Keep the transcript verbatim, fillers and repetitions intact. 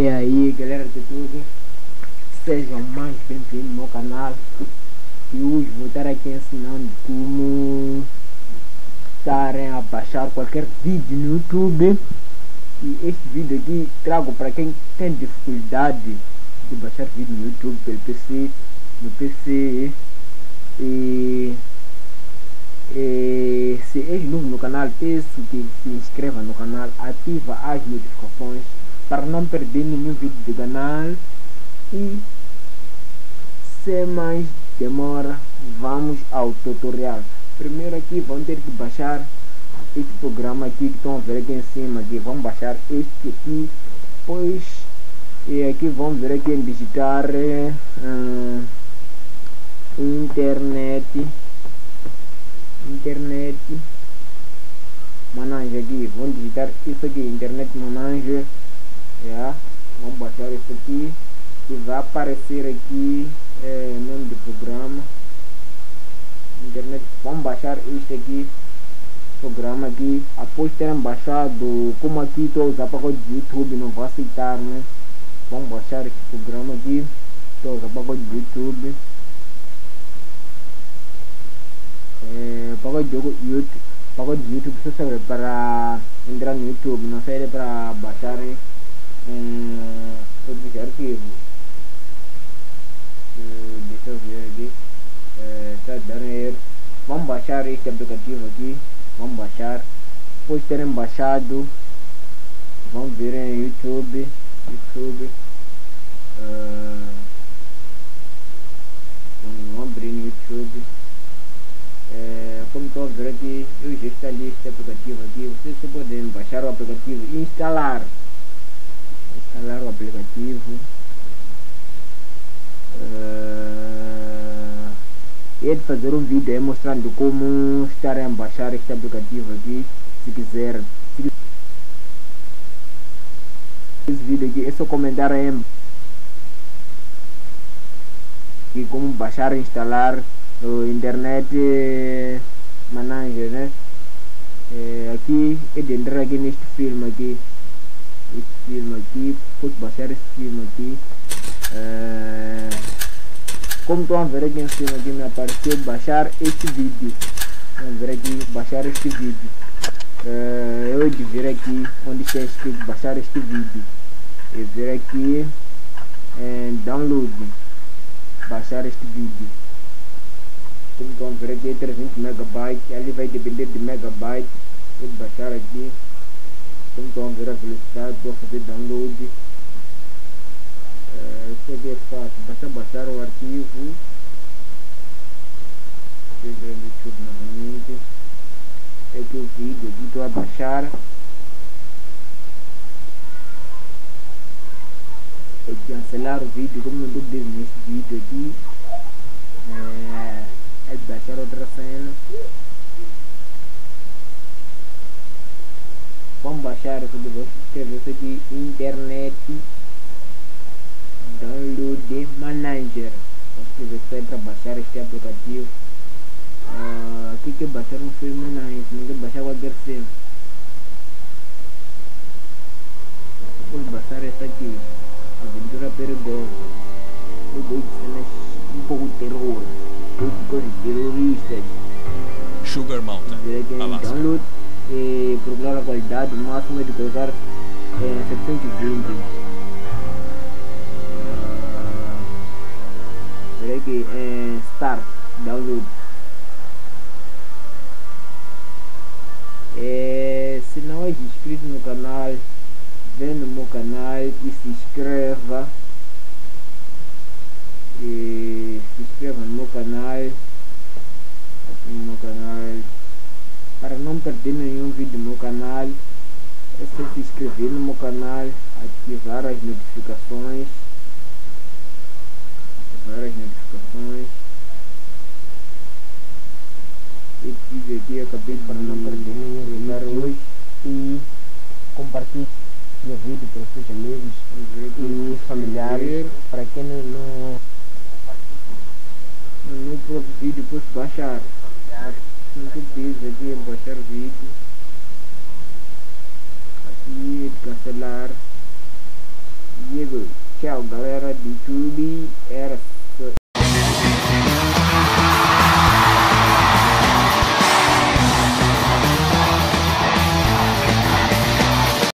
E aí galera de tudo, sejam mais bem-vindos ao meu canal. E hoje vou estar aqui ensinando como estarem a baixar qualquer vídeo no YouTube. E este vídeo aqui trago para quem tem dificuldade de baixar vídeo no YouTube pelo P C, no P C. E, e se és novo no canal, peço que se inscreva no canal, ativa as notificações para não perder nenhum vídeo do canal. E sem mais demora, vamos ao tutorial. Primeiro aqui vão ter que baixar este programa aqui que estão a ver aqui em cima, que vão baixar este aqui, pois e aqui vão ver aqui em digitar uh, internet internet manager. Aqui vão digitar isso aqui, internet manager. Yeah. Vamos baixar isso aqui e vai aparecer aqui é, nome do programa internet. Vamos baixar este aqui programa aqui. Após terem baixado, como aqui estou a usar pacote de YouTube, não vou aceitar, né? Vamos baixar este programa aqui, estou a usar pacote de YouTube, é, pacote de YouTube pacote de YouTube só serve para entrar no YouTube, não serve para baixar hein? Outros arquivos. Deixa eu ver aqui, está dando erro. Vamos baixar este aplicativo aqui, vamos baixar. Depois de terem baixado, vamos ver em YouTube YouTube uh, vamos abrir no YouTube. Uh, como estão a ver aqui, eu já instalei este aplicativo aqui. Vocês podem baixar o aplicativo e instalar instalar o aplicativo. Uh, é de fazer um vídeo aí mostrando como estarem a baixar este aplicativo aqui. Se quiser, se quiser esse vídeo aqui é só comentar aí e como baixar e instalar o internet manager, né? Uh, aqui é de entrar aqui neste filme aqui este filme aqui, posso baixar esse filme aqui. Uh, como estão a ver aqui em cima, aqui me apareceu baixar este vídeo. Vamos ver aqui, baixar este vídeo. Uh, eu de ver aqui onde está escrito baixar este vídeo e ver aqui em download, baixar este vídeo. Como estão a ver aqui, trezentos megabytes, ali vai depender de megabytes. Vou baixar aqui. Como estão a ver a velocidade, vou fazer download. Uh, isso aqui é fácil, basta baixar o arquivo. YouTube novamente. É que o vídeo aqui estou a baixar. É cancelar o vídeo, como não estou dizendo neste vídeo aqui. Uh, é baixar outra cena. Vamos baixar isso de vocês, escrever isso aqui, internet download manager. Vamos escrever isso aí para baixar este aplicativo. Uh, aqui que baixar um filme, não, não quer baixar qualquer filme. Vou baixar esta aqui, Aventura Perigosa. Eu gosto de cenas um pouco de terror, de coisas terroristas. Sugar Mountain, Alaska. E procurar a qualidade máxima de colocar eh, setecentos e vinte. Espera uh, que eh, start download. Eh, se não é inscrito no canal, vem no meu canal e se inscreva e se inscreva no meu canal aqui no meu canal para não perder nenhum vídeo no meu canal. É só se inscrever no meu canal, ativar as notificações ativar as notificações e vídeo aqui eu acabei para não perder nenhum vídeo hoje. E compartilhe o vídeo para os seus amigos e familiares. Para quem não não no próprio vídeo posso baixar. Muito bem, aqui em baixar vídeo, aqui cancelar, Diego. Tchau, galera do YouTube. Era